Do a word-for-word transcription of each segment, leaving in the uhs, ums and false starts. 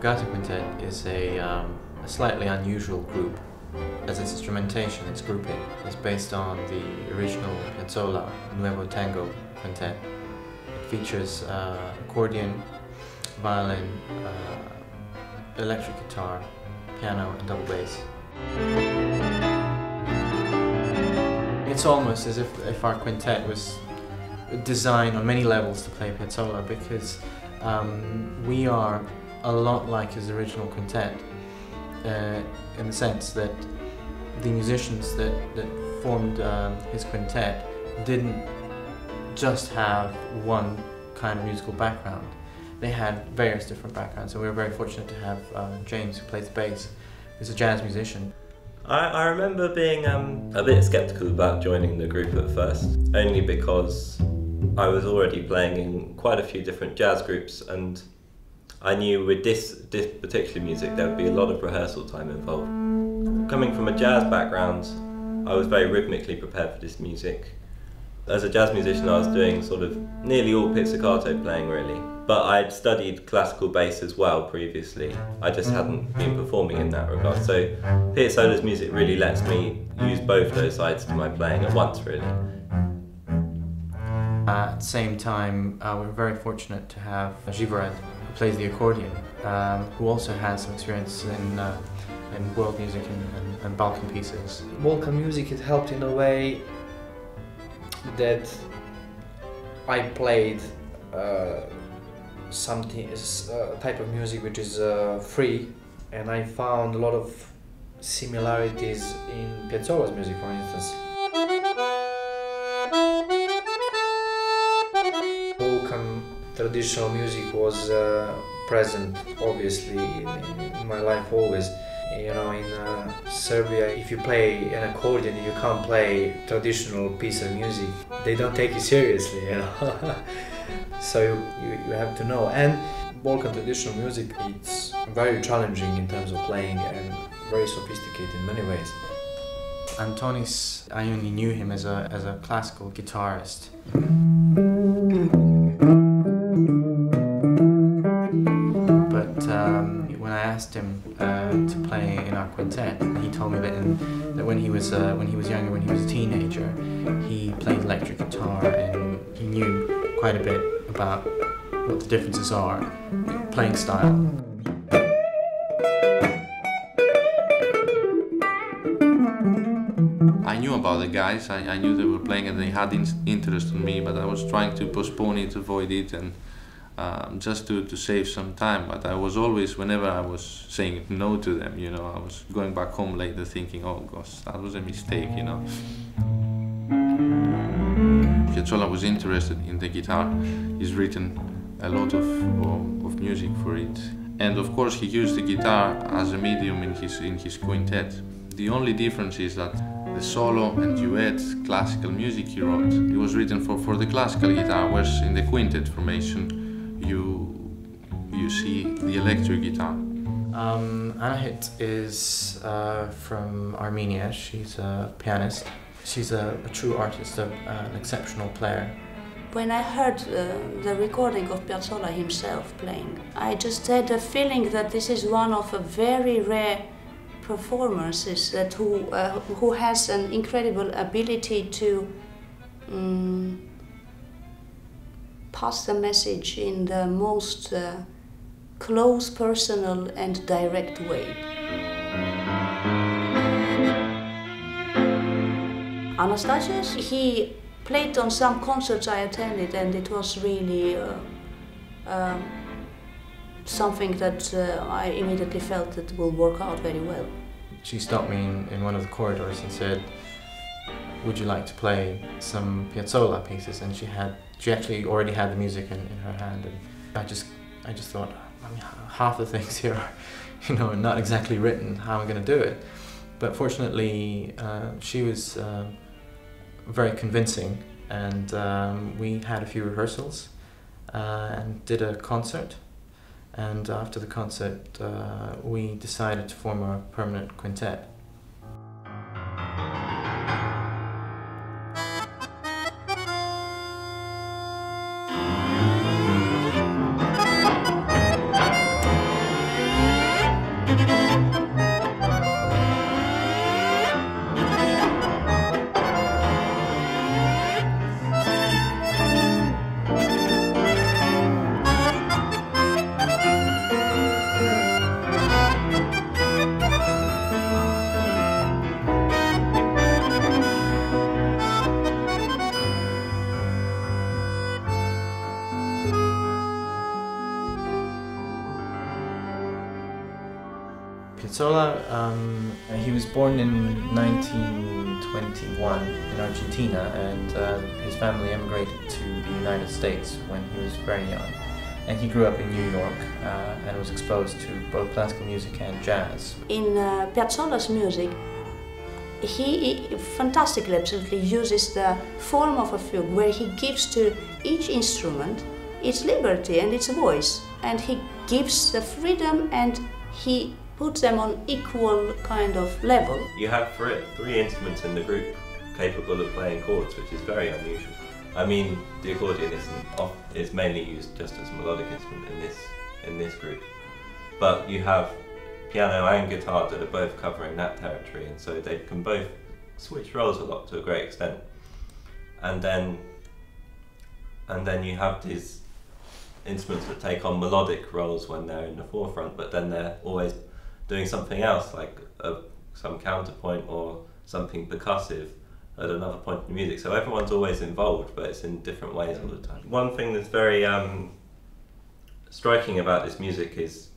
Gaita quintet is a, um, a slightly unusual group. As its instrumentation, its grouping is based on the original Piazzolla Nuevo Tango quintet. It features uh, accordion, violin, uh, electric guitar, piano and double bass. It's almost as if, if our quintet was designed on many levels to play Piazzolla, because um, we are a lot like his original quintet uh, in the sense that the musicians that, that formed um, his quintet didn't just have one kind of musical background. They had various different backgrounds, and we were very fortunate to have uh, James, who plays the bass, who's a jazz musician. I, I remember being um, a bit sceptical about joining the group at first, only because I was already playing in quite a few different jazz groups, and I knew with this, this particular music there would be a lot of rehearsal time involved. Coming from a jazz background, I was very rhythmically prepared for this music. As a jazz musician, I was doing sort of nearly all pizzicato playing, really. But I'd studied classical bass as well previously. I just hadn't been performing in that regard. So Piazzolla's music really lets me use both those sides to my playing at once, really. Uh, at the same time, uh, we were very fortunate to have Zivorad, who plays the accordion, um, who also has some experience in, uh, in world music and, and, and Balkan pieces. Balkan music, it helped in a way that I played uh, something, a type of music which is uh, free, and I found a lot of similarities in Piazzolla's music, for instance. Balkan traditional music was uh, present, obviously, in, in my life always. You know, in uh, Serbia, if you play an accordion, you can't play traditional piece of music. They don't take you seriously, you know. So you, you have to know. And Balkan traditional music, it's very challenging in terms of playing and very sophisticated in many ways. Antonis, I only knew him as a, as a classical guitarist. But um, when I asked him uh, to play in our quintet, he told me that, in, that when he was uh, when he was younger, when he was a teenager, he played electric guitar and he knew quite a bit about what the differences are in playing style. I knew about the guys, I, I knew they were playing and they had in interest in me, but I was trying to postpone it, avoid it, and um, just to, to save some time. But I was always, whenever I was saying no to them, you know, I was going back home later thinking, oh gosh, that was a mistake, you know. Piazzolla was interested in the guitar. He's written a lot of, of, of music for it. And of course he used the guitar as a medium in his, in his quintet. The only difference is that the solo and duet classical music he wrote, it was written for, for the classical guitar, whereas in the quintet formation you, you see the electric guitar. Um, Anahit is uh, from Armenia. She's a pianist. She's a, a true artist, a, uh, an exceptional player. When I heard uh, the recording of Piazzolla himself playing, I just had a feeling that this is one of a very rare performances that who, uh, who has an incredible ability to um, pass the message in the most uh, close, personal and direct way. Anastasios, he played on some concerts I attended, and it was really uh, uh, something that uh, I immediately felt that will work out very well. She stopped me in, in one of the corridors and said, would you like to play some Piazzolla pieces? And she had, she actually already had the music in, in her hand, and I just, I just thought, I mean, half the things here are, you know, not exactly written, how am I going to do it? But fortunately, uh, she was uh, very convincing, and um, we had a few rehearsals uh, and did a concert, and after the concert uh, we decided to form a permanent quintet. Piazzolla, um, he was born in nineteen twenty-one in Argentina, and uh, his family emigrated to the United States when he was very young. And he grew up in New York uh, and was exposed to both classical music and jazz. In uh, Piazzolla's music, he fantastically, absolutely uses the form of a fugue, where he gives to each instrument its liberty and its voice, and he gives the freedom and he puts them on equal kind of level. You have three, three instruments in the group capable of playing chords, which is very unusual. I mean, the accordion isn't, it's mainly used just as a melodic instrument in this, in this group, but you have piano and guitar that are both covering that territory, and so they can both switch roles a lot to a great extent. And then, and then you have these instruments that take on melodic roles when they're in the forefront, but then they're always doing something else, like a, some counterpoint or something percussive at another point in the music. So everyone's always involved, but it's in different ways all the time. One thing that's very um, striking about this music is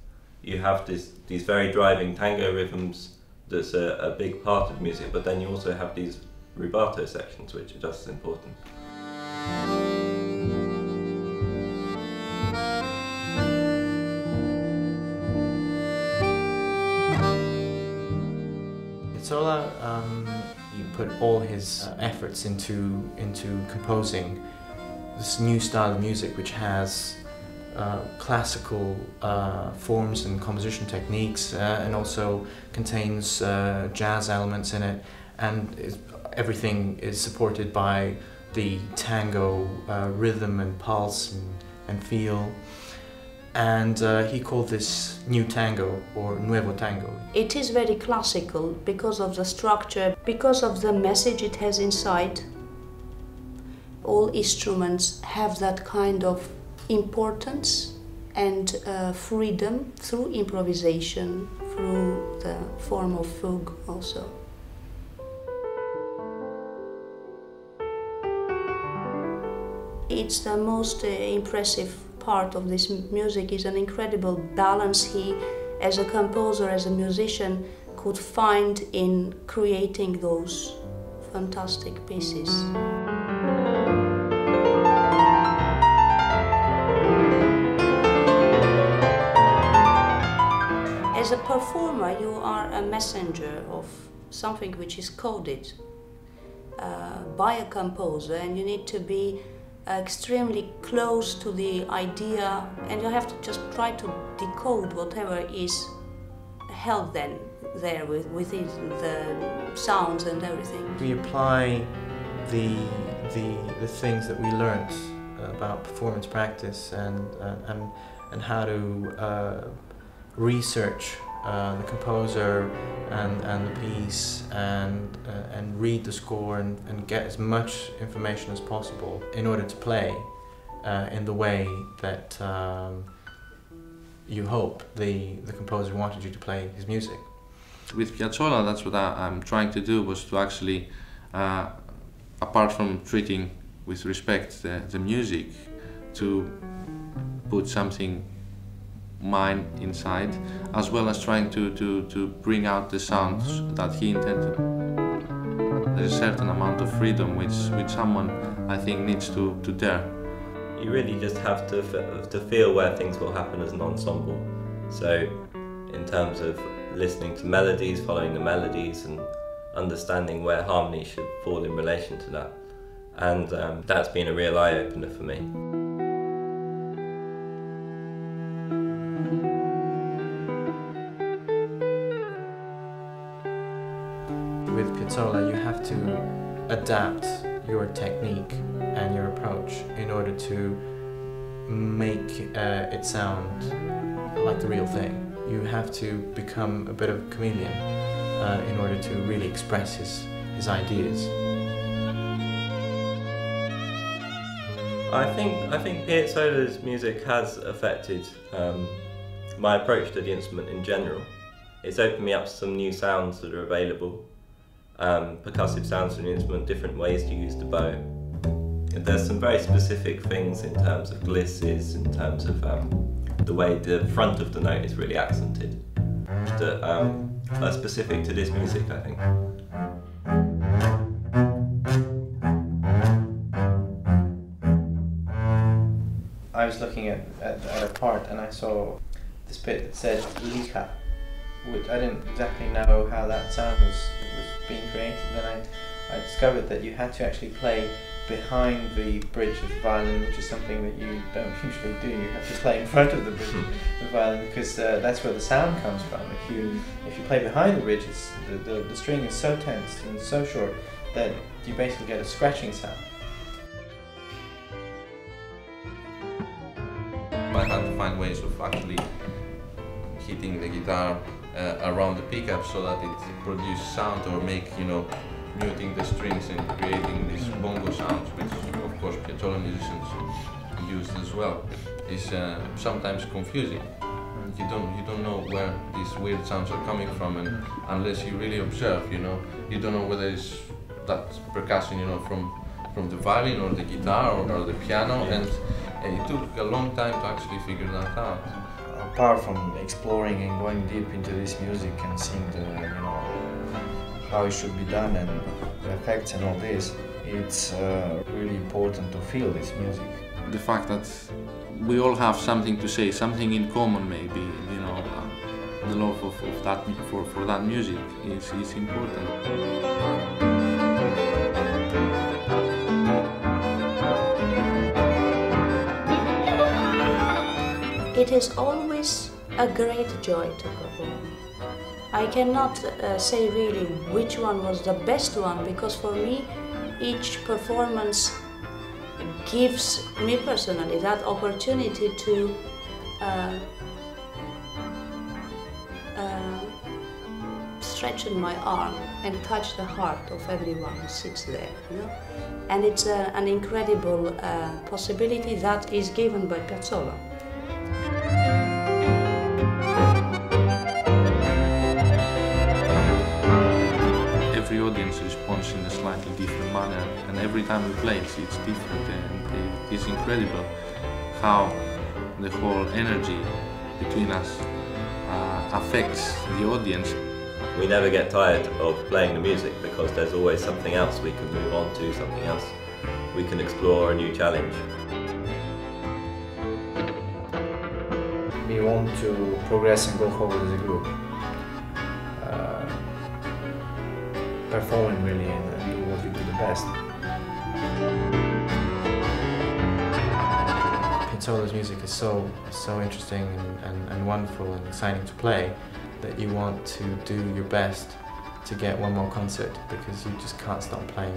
you have this, these very driving tango rhythms that's a, a big part of music, but then you also have these rubato sections which are just as important. Piazzolla, um, he put all his uh, efforts into, into composing this new style of music which has Uh, classical uh, forms and composition techniques, uh, and also contains uh, jazz elements in it, and is, everything is supported by the tango uh, rhythm and pulse and, and feel, and uh, he called this new tango, or Nuevo Tango. It is very classical because of the structure, because of the message it has inside. All instruments have that kind of importance and uh, freedom through improvisation, through the form of fugue also. It's the most uh, impressive part of this music, is an incredible balance he, as a composer, as a musician, could find in creating those fantastic pieces. As a performer, you are a messenger of something which is coded uh, by a composer, and you need to be extremely close to the idea, and you have to just try to decode whatever is held then there with, within the sounds and everything. We apply the, the, the things that we learnt about performance practice and, uh, and, and how to uh, research uh, the composer and, and the piece, and, uh, and read the score, and, and get as much information as possible in order to play uh, in the way that um, you hope the, the composer wanted you to play his music. With Piazzolla, that's what I, I'm trying to do, was to actually, uh, apart from treating with respect the, the music, to put something mine inside, as well as trying to, to, to bring out the sounds that he intended. There's a certain amount of freedom which, which someone, I think, needs to, to dare. You really just have to, to feel where things will happen as an ensemble. So, in terms of listening to melodies, following the melodies, and understanding where harmony should fall in relation to that. And um, that's been a real eye-opener for me. With Piazzolla, you have to adapt your technique and your approach in order to make uh, it sound like the real thing. You have to become a bit of a chameleon uh, in order to really express his, his ideas. I think, I think Piazzolla's music has affected um, my approach to the instrument in general. It's opened me up to some new sounds that are available. Um, percussive sounds from the instrument, different ways to use the bow. There's some very specific things in terms of glisses, in terms of um, the way the front of the note is really accented. that um, are specific to this music, I think. I was looking at, at, at a part and I saw this bit that said Lika, which I didn't exactly know how that sound was, was being created. Then I, I discovered that you had to actually play behind the bridge of the violin, which is something that you don't usually do. You have to play in front of the bridge of the violin, because uh, that's where the sound comes from. If you if you play behind the bridge, it's, the, the, the string is so tense and so short that you basically get a scratching sound. I had to find ways of actually hitting the guitar uh, around the pickup so that it produces sound, or make, you know, muting the strings and creating these bongo sounds, which of course Piazzolla musicians use as well. It's uh, sometimes confusing. You don't you don't know where these weird sounds are coming from, and unless you really observe, you know, you don't know whether it's that percussion, you know, from from the violin or the guitar or, or the piano, and, and it took a long time to actually figure that out. Apart from exploring and going deep into this music and seeing the, you know, how it should be done and the effects and all this, it's uh, really important to feel this music. The fact that we all have something to say, something in common maybe, you know, uh, the love of, of that, for, for that music is, is important. It is always a great joy to perform. I cannot uh, say really which one was the best one, because for me each performance gives me personally that opportunity to uh, uh, stretch in my arm and touch the heart of everyone who sits there, you know? And it's uh, an incredible uh, possibility that is given by Piazzolla. Every audience responds in a slightly different manner, and every time we play it's, it's different, and it is incredible how the whole energy between us uh, affects the audience. We never get tired of playing the music, because there's always something else we can move on to, something else we can explore, a new challenge. We want to progress and go forward as a group. Performing really and do what you do the best. Piazzolla's music is so so interesting and, and, and wonderful and exciting to play that you want to do your best to get one more concert, because you just can't stop playing.